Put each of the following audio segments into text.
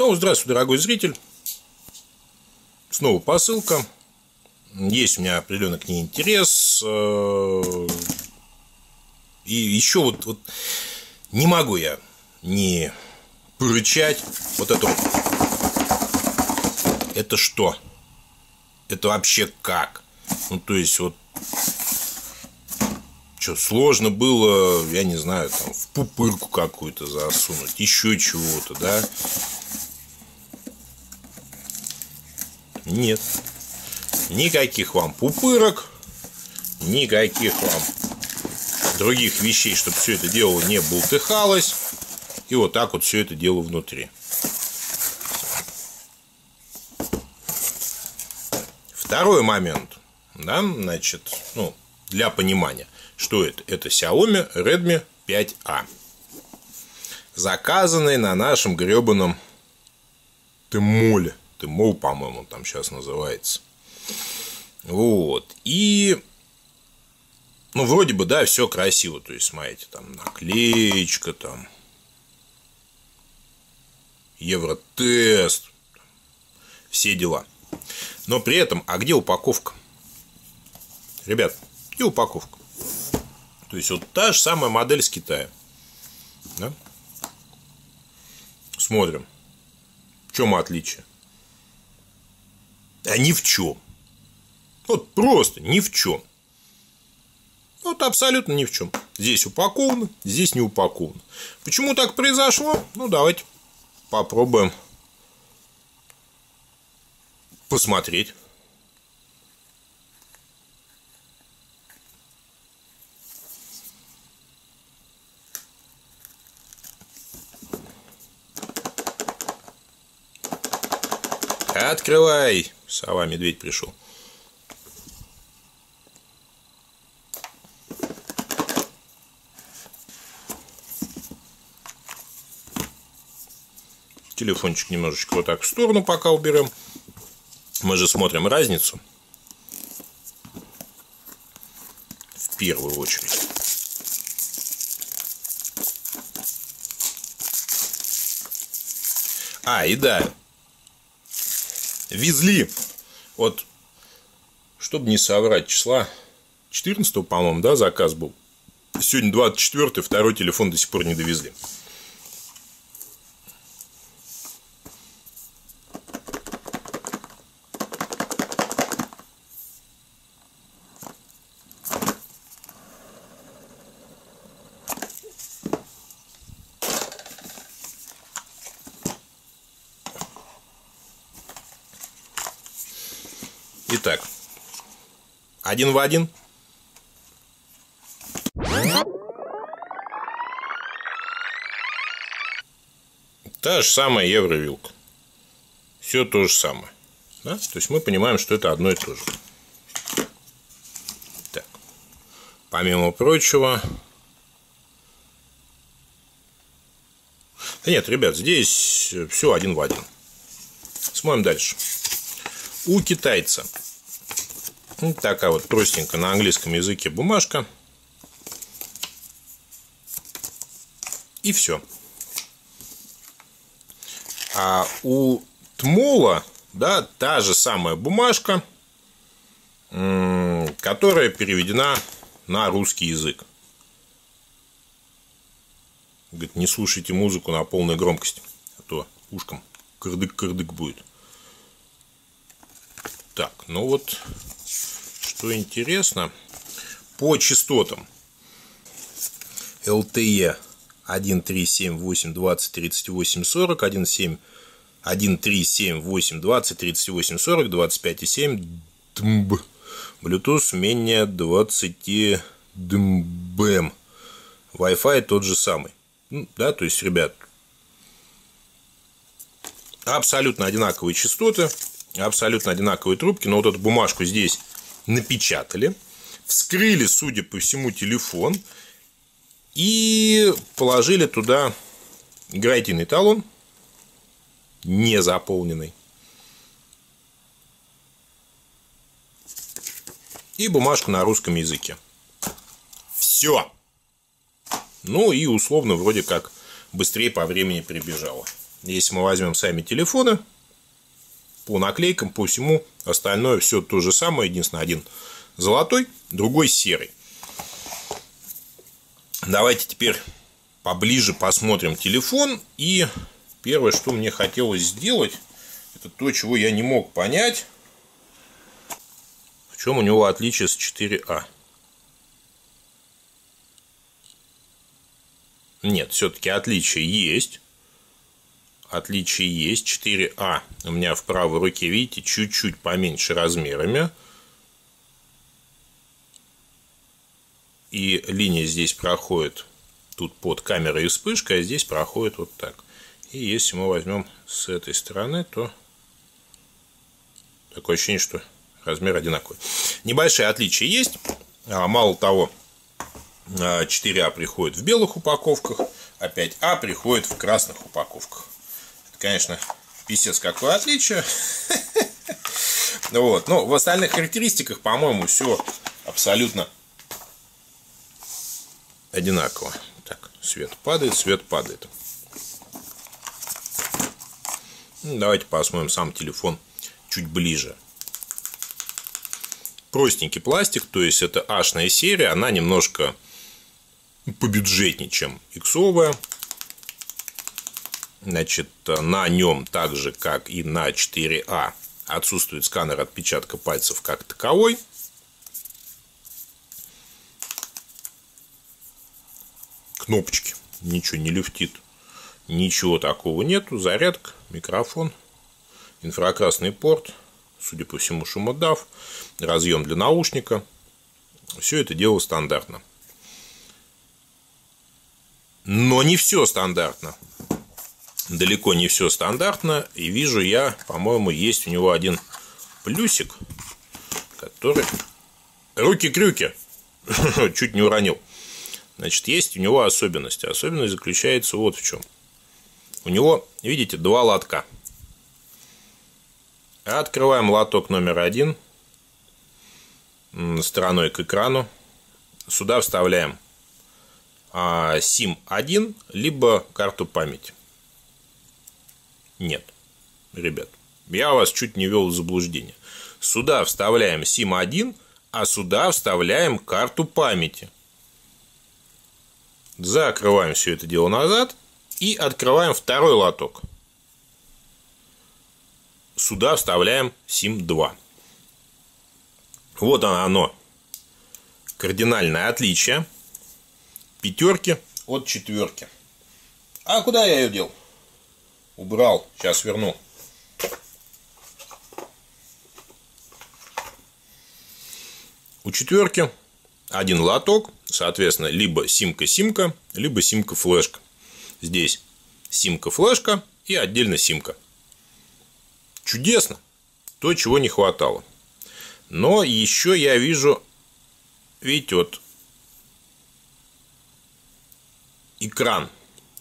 Снова здравствуй, дорогой зритель. Снова посылка. Есть у меня определенный к ней интерес. И еще вот не могу я не порычать. Вот это вот. Это что? Это вообще как? Ну, то есть, вот... Что, сложно было, я не знаю, там, в пупырку какую-то засунуть, еще чего-то, да? Нет. Никаких вам пупырок, никаких вам других вещей, чтобы все это дело не болтыхалось. И вот так вот все это дело внутри. Второй момент, да, значит, ну, для понимания. Что это? Это Xiaomi Redmi 5A, заказанный на нашем гребаном Тымоле. Тымол, по-моему, там сейчас называется. Вот. И, ну, вроде бы, да, все красиво. То есть, смотрите, там наклеечка, там Евротест, все дела. Но при этом, а где упаковка? Ребят, где упаковка? То есть, вот та же самая модель с Китая. Да? Смотрим. В чем отличие? А ни в чем. Вот просто ни в чем. Вот абсолютно ни в чем. Здесь упаковано, здесь не упаковано. Почему так произошло? Ну, давайте попробуем посмотреть. Открывай, сова, медведь пришел. Телефончик немножечко вот так в сторону пока уберем. Мы же смотрим разницу. В первую очередь. А, и да. Везли, вот, чтобы не соврать, числа 14, по-моему, да, заказ был. Сегодня 24, второй телефон до сих пор не довезли. Итак, один в один. Та же самая евровилка. Все то же самое. Да? То есть мы понимаем, что это одно и то же. Так. Помимо прочего. Да нет, ребят, здесь все один в один. Смотрим дальше. У китайца. Вот такая вот простенькая на английском языке бумажка. И все. А у Тымола, да, та же самая бумажка, которая переведена на русский язык. Говорит, не слушайте музыку на полной громкости, а то ушком кырдык-кырдык будет. Так, ну вот, что интересно, по частотам LTE 1.378.20.38.40, 1.378.20.38.40, 25.7 дмб, Bluetooth менее 20 дмб, Wi-Fi тот же самый. Ну, да, то есть, ребят, абсолютно одинаковые частоты. Абсолютно одинаковые трубки, но вот эту бумажку здесь напечатали, вскрыли, судя по всему, телефон и положили туда гарантийный талон, не заполненный. И бумажку на русском языке. Все. Ну и условно вроде как быстрее по времени прибежало. Если мы возьмем сами телефоны, по наклейкам, по всему, остальное все то же самое. Единственное, один золотой, другой серый. Давайте теперь поближе посмотрим телефон. И первое, что мне хотелось сделать, это то, чего я не мог понять. В чем у него отличие с 4А? Нет, все-таки отличие есть. Отличие есть. 4А у меня в правой руке, видите, чуть-чуть поменьше размерами. И линия здесь проходит тут под камерой и вспышкой, а здесь проходит вот так. И если мы возьмем с этой стороны, то такое ощущение, что размер одинаковый. Небольшие отличия есть. Мало того, 4А приходит в белых упаковках, а 5А приходит в красных упаковках. Это, конечно, писец какое отличие. Вот. Но в остальных характеристиках, по-моему, все абсолютно одинаково. Так, свет падает, свет падает. Давайте посмотрим сам телефон чуть ближе. Простенький пластик, то есть это H-ная серия, она немножко побюджетнее, чем X-овая. Значит, на нем, так же как и на 4А, отсутствует сканер отпечатка пальцев как таковой. Кнопочки, ничего не люфтит, ничего такого нету. Зарядка, микрофон, инфракрасный порт, судя по всему, шумодав, разъем для наушника. Все это дело стандартно. Но не все стандартно. Далеко не все стандартно. И вижу я, по-моему, есть у него один плюсик, который... Руки-крюки! Чуть не уронил. Значит, есть у него особенность. Особенность заключается вот в чем. У него, видите, два лотка. Открываем лоток номер один стороной к экрану. Сюда вставляем SIM-1, либо карту памяти. Нет, ребят, я вас чуть не вел в заблуждение. Сюда вставляем SIM-1, а сюда вставляем карту памяти. Закрываем все это дело назад и открываем второй лоток. Сюда вставляем SIM-2. Вот оно, кардинальное отличие пятерки от четверки. А куда я ее дел? Убрал, сейчас верну. У четверки один лоток, соответственно, либо симка-симка, либо симка-флешка. Здесь симка-флешка и отдельно симка. Чудесно. То, чего не хватало. Но еще я вижу, видите, вот экран.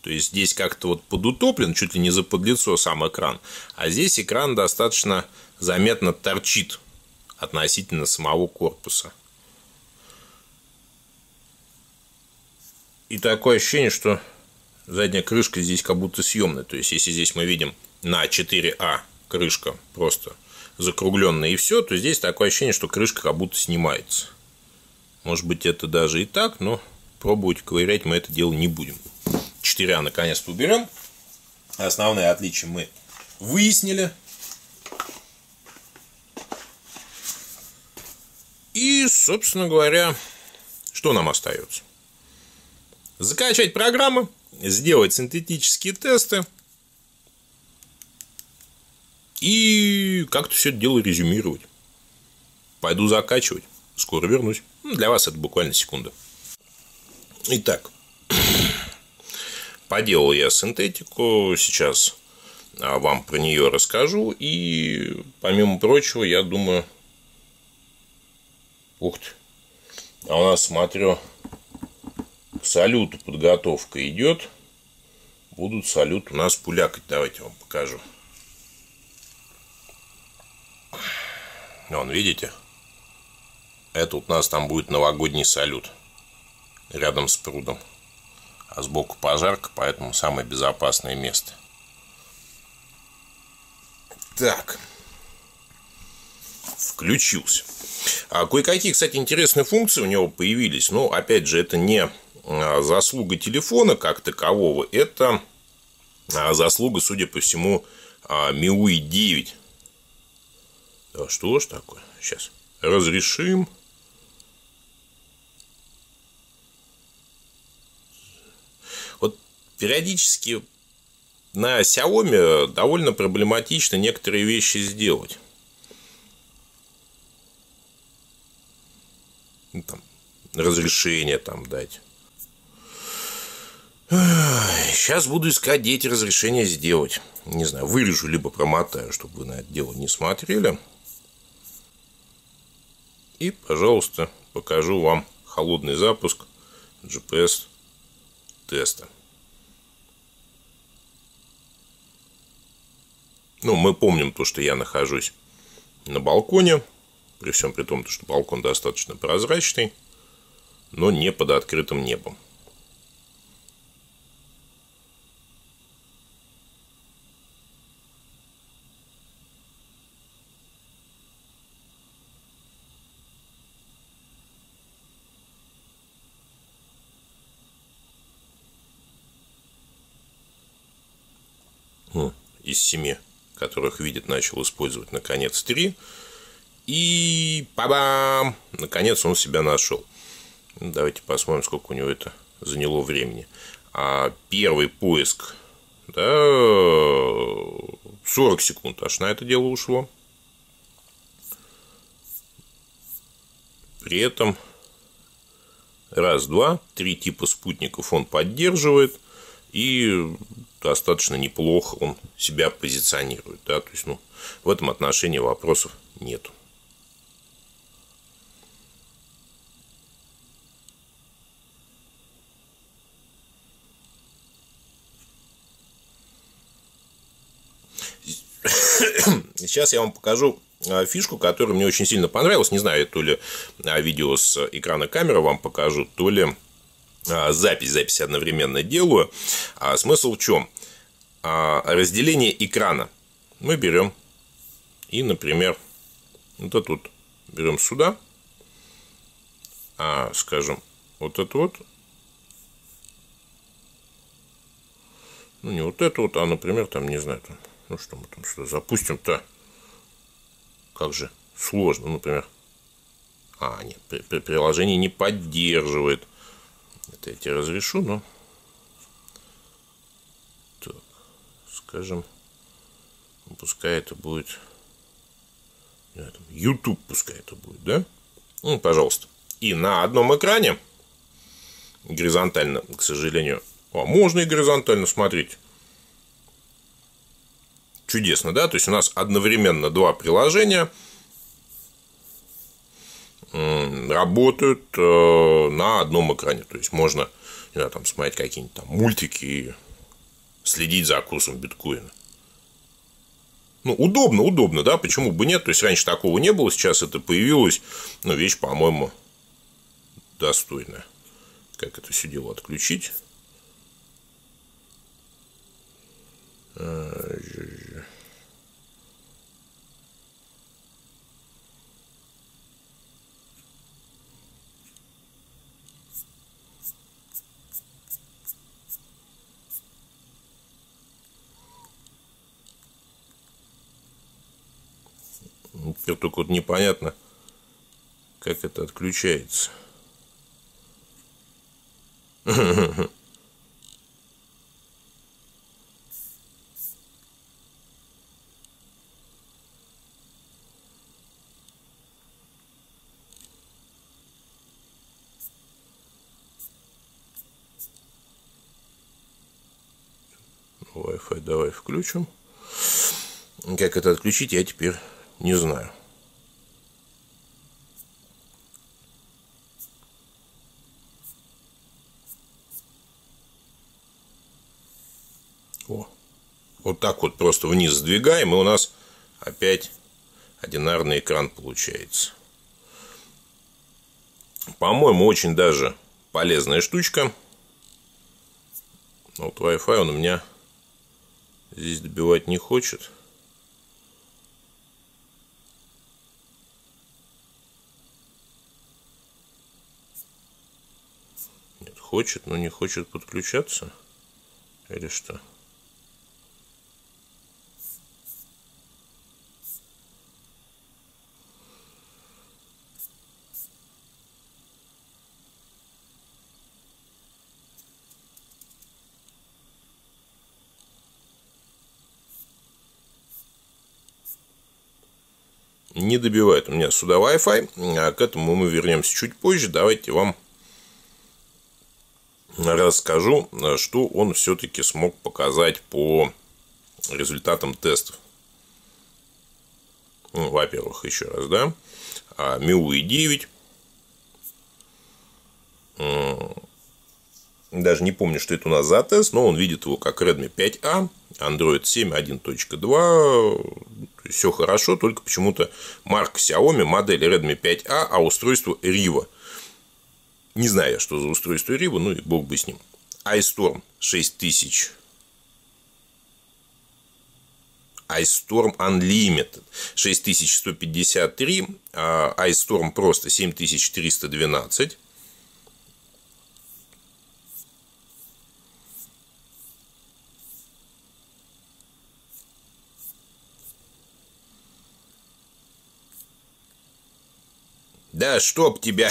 То есть здесь как-то вот подутоплен, чуть ли не запод лицо сам экран. А здесь экран достаточно заметно торчит относительно самого корпуса. И такое ощущение, что задняя крышка здесь как будто съемная. То есть если здесь мы видим на 4А крышка просто закругленная и все, то здесь такое ощущение, что крышка как будто снимается. Может быть, это даже и так, но пробовать ковырять мы это дело не будем. 4А наконец-то уберем. Основные отличия мы выяснили. И, собственно говоря, что нам остается? Закачать программы, сделать синтетические тесты и как-то все это дело резюмировать. Пойду закачивать, скоро вернусь. Для вас это буквально секунда. Итак, поделал я синтетику, сейчас вам про нее расскажу. И, помимо прочего, я думаю... Ух ты! А у нас, смотрю, к салюту подготовка идет. Будут салют у нас пулякать. Давайте я вам покажу. Вон, видите? Это вот у нас там будет новогодний салют. Рядом с прудом. А сбоку пожарка, поэтому самое безопасное место. Так, включился. Кое-какие, кстати, интересные функции у него появились. Но, опять же, это не заслуга телефона как такового. Это заслуга, судя по всему, MIUI 9. Да что ж такое? Сейчас разрешим. Вот периодически на Xiaomi довольно проблематично некоторые вещи сделать. Там, разрешение там дать. Сейчас буду искать, дети, разрешение сделать. Не знаю, вырежу, либо промотаю, чтобы вы на это дело не смотрели. И, пожалуйста, покажу вам холодный запуск GPS-теста. Ну, мы помним то, что я нахожусь на балконе, при всем при том, что балкон достаточно прозрачный, но не под открытым небом. Из 7, которых видит, начал использовать наконец 3. И па-бам! Наконец он себя нашел. Давайте посмотрим, сколько у него это заняло времени. Первый поиск, да, 40 секунд аж на это дело ушло. При этом раз, два, три типа спутников он поддерживает. И достаточно неплохо он себя позиционирует. Да? То есть, ну, в этом отношении вопросов нет. Сейчас я вам покажу фишку, которая мне очень сильно понравилась. Не знаю, то ли видео с экрана камеры вам покажу, то ли... Запись одновременно делаю. Смысл в чем? Разделение экрана. Мы берем и, например, вот это вот берем сюда. Скажем, вот это вот. Ну, не вот это вот, а, например, там, не знаю, там, ну, что мы там сюда запустим-то. Как же сложно, например. Нет, приложение не поддерживает. Это я тебе разрешу, но... Так, скажем, пускай это будет... YouTube пускай это будет, да? Ну, пожалуйста. И на одном экране горизонтально, к сожалению... можно и горизонтально смотреть. Чудесно, да? То есть, у нас одновременно два приложения работают на одном экране. То есть можно, не знаю, там смотреть какие-нибудь там мультики и следить за курсом биткоина. Ну, удобно, да, почему бы нет? То есть раньше такого не было, сейчас это появилось. Ну, вещь, по-моему, достойная. Как это все дело отключить? Теперь только вот непонятно, как это отключается. Wi-Fi давай включим. Как это отключить, я теперь... не знаю. Вот так вот просто вниз сдвигаем, и у нас опять одинарный экран получается. По-моему, очень даже полезная штучка. Вот Wi-Fi он у меня здесь добивать не хочет. хочет, но не хочет подключаться. Или что? Не добивает у меня сюда Wi-Fi, а к этому мы вернемся чуть позже. Давайте вам расскажу, что он все-таки смог показать по результатам тестов. Ну, во-первых, еще раз, да, MIUI 9. Даже не помню, что это у нас за тест, но он видит его как Redmi 5A, Android 7 1.2. Все хорошо, только почему-то марка Xiaomi, модель Redmi 5A, а устройство Riva. Не знаю я, что за устройство Riva, ну и бог бы с ним. Ice Storm 6000. Ice Storm Unlimited 6153. Ice Storm просто 7312. Да, чтоб тебя.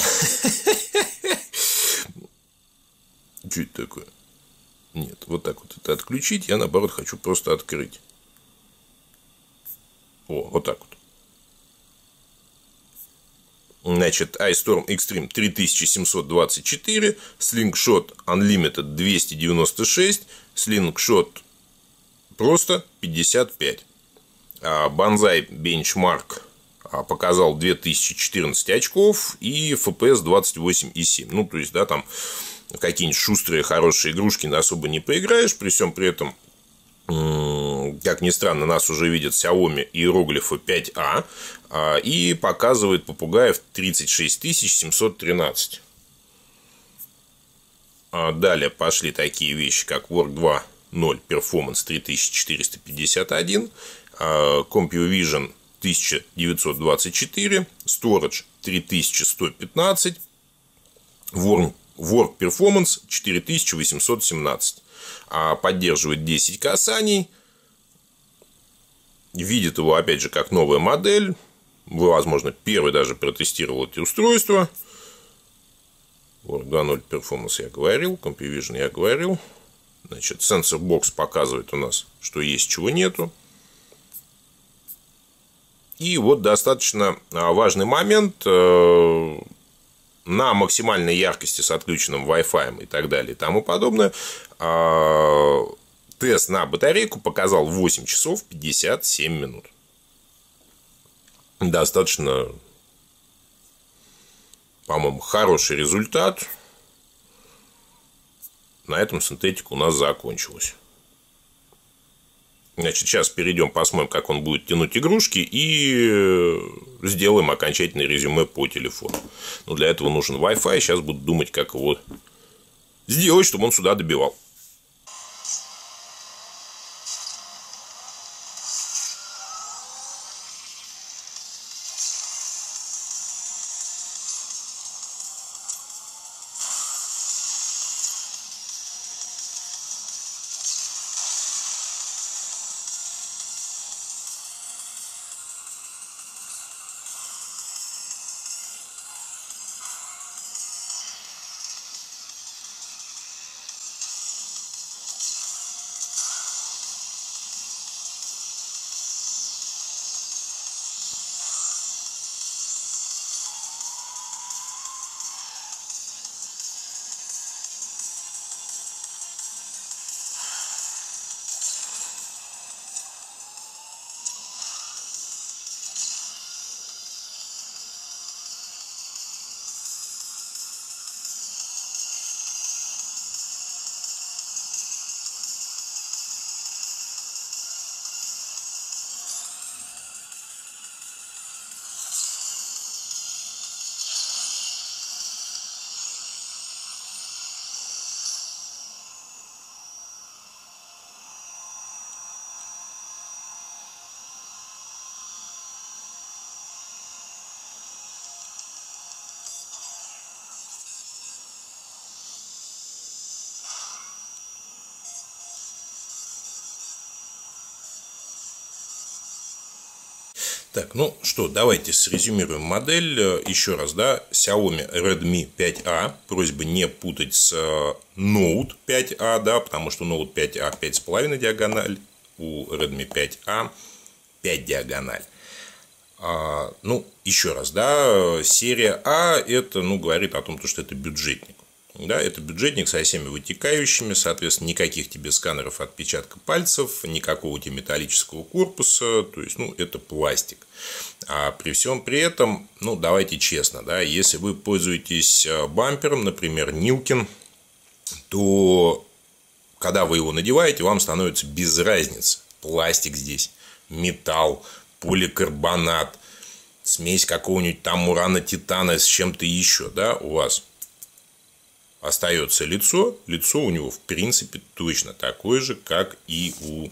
Что это такое? Нет, вот так вот это отключить. Я, наоборот, хочу просто открыть. О, вот так вот. Значит, Ice Storm Extreme 3724. Slingshot Unlimited 296. Slingshot просто 55. Banzai Benchmark показал 2014 очков и FPS 28,7. Ну, то есть, да, там какие-нибудь шустрые, хорошие игрушки особо не поиграешь. При всем при этом, как ни странно, нас уже видят Xiaomi иероглифы 5A и показывает попугаев 36713. Далее пошли такие вещи, как Work 2.0 Performance 3451, CompuVision 1924, Storage 3115, Work Performance 4817. Поддерживает 10 касаний. Видит его, опять же, как новая модель. Вы, возможно, первый даже протестировал эти устройства. Work 2.0 Performance я говорил, CompuVision я говорил. Значит, Sensor Box показывает у нас, что есть, чего нету. И вот достаточно важный момент. На максимальной яркости с отключенным Wi-Fi и так далее и тому подобное тест на батарейку показал 8 часов 57 минут. Достаточно, по-моему, хороший результат. На этом синтетика у нас закончилась. Значит, сейчас перейдем, посмотрим, как он будет тянуть игрушки, и сделаем окончательное резюме по телефону. Но для этого нужен Wi-Fi. Сейчас буду думать, как его сделать, чтобы он сюда добивал. Так, ну что, давайте срезюмируем модель. Еще раз, да, Xiaomi Redmi 5A. Просьба не путать с Note 5A, да, потому что Note 5A 5,5 диагональ, у Redmi 5A 5 диагональ. Ну, еще раз, да, серия А, это, ну, говорит о том, что это бюджетник. Да, это бюджетник со всеми вытекающими, соответственно, никаких тебе сканеров отпечатка пальцев, никакого тебе металлического корпуса, то есть, ну, это пластик. А при всем при этом, ну, давайте честно, да, если вы пользуетесь бампером, например, Нилкин, то, когда вы его надеваете, вам становится без разницы. Пластик здесь, металл, поликарбонат, смесь какого-нибудь там урана-титана с чем-то еще, да, у вас... Остается лицо, лицо у него в принципе точно такое же, как и у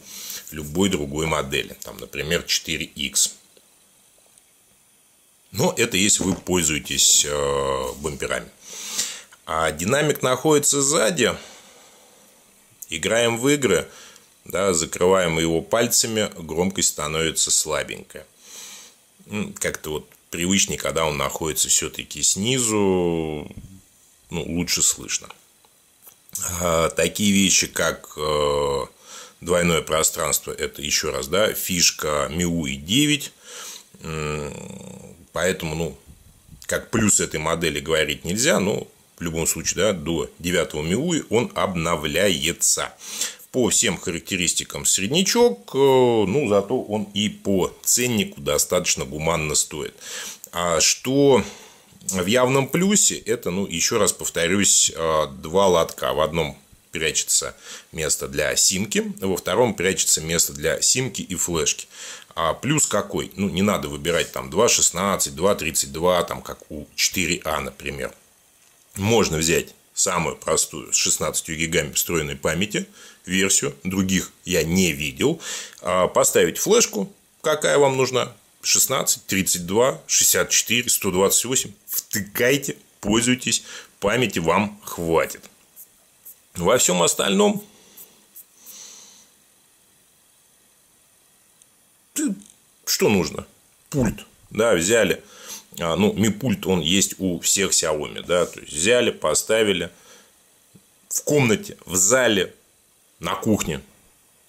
любой другой модели, там, например, 4X. Но это если вы пользуетесь бамперами. А динамик находится сзади, играем в игры, да, закрываем его пальцами, громкость становится слабенькая. Как-то вот привычнее, когда он находится все-таки снизу. Ну, лучше слышно. Такие вещи, как двойное пространство, это еще раз, да, фишка MIUI 9. Поэтому, ну, как плюс этой модели говорить нельзя, но в любом случае, да, до 9 MIUI он обновляется. По всем характеристикам среднячок, ну, зато он и по ценнику достаточно гуманно стоит. А что... В явном плюсе это, ну, еще раз повторюсь, два лотка. В одном прячется место для симки, во втором прячется место для симки и флешки. А плюс какой? Ну, не надо выбирать там 2.16, 2.32, там, как у 4А, например. Можно взять самую простую с 16 гигами встроенной памяти версию, других я не видел. Поставить флешку, какая вам нужна. 16, 32, 64, 128. Втыкайте, пользуйтесь, памяти вам хватит. Во всем остальном что нужно? Пульт. Да, взяли. Ну, Mi пульт он есть у всех Xiaomi. Да, то есть взяли, поставили в комнате, в зале, на кухне.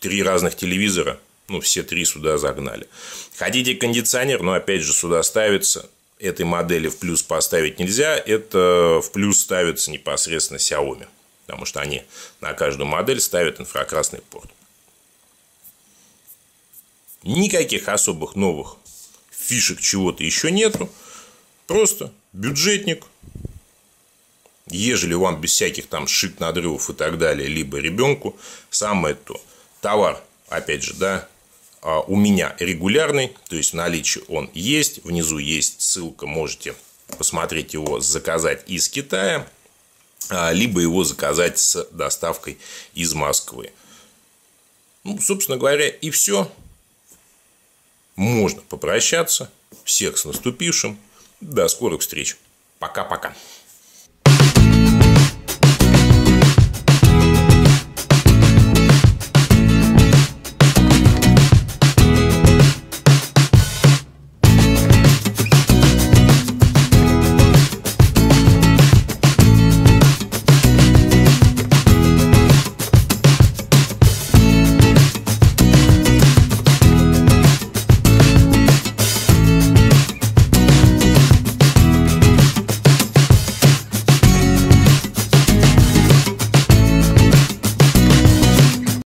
3 разных телевизора. Ну, все 3 сюда загнали. Хотите кондиционер, но опять же сюда ставится. Этой модели в плюс поставить нельзя. Это в плюс ставится непосредственно Xiaomi. Потому что они на каждую модель ставят инфракрасный порт. Никаких особых новых фишек, чего-то еще нету. Просто бюджетник. Ежели вам без всяких там шик, надрывов и так далее, либо ребенку, самое то. Товар, опять же, да. У меня регулярный, то есть в наличии он есть. Внизу есть ссылка, можете посмотреть его, заказать из Китая, либо его заказать с доставкой из Москвы. Ну, собственно говоря, и все. Можно попрощаться. Всех с наступившим. До скорых встреч. Пока-пока.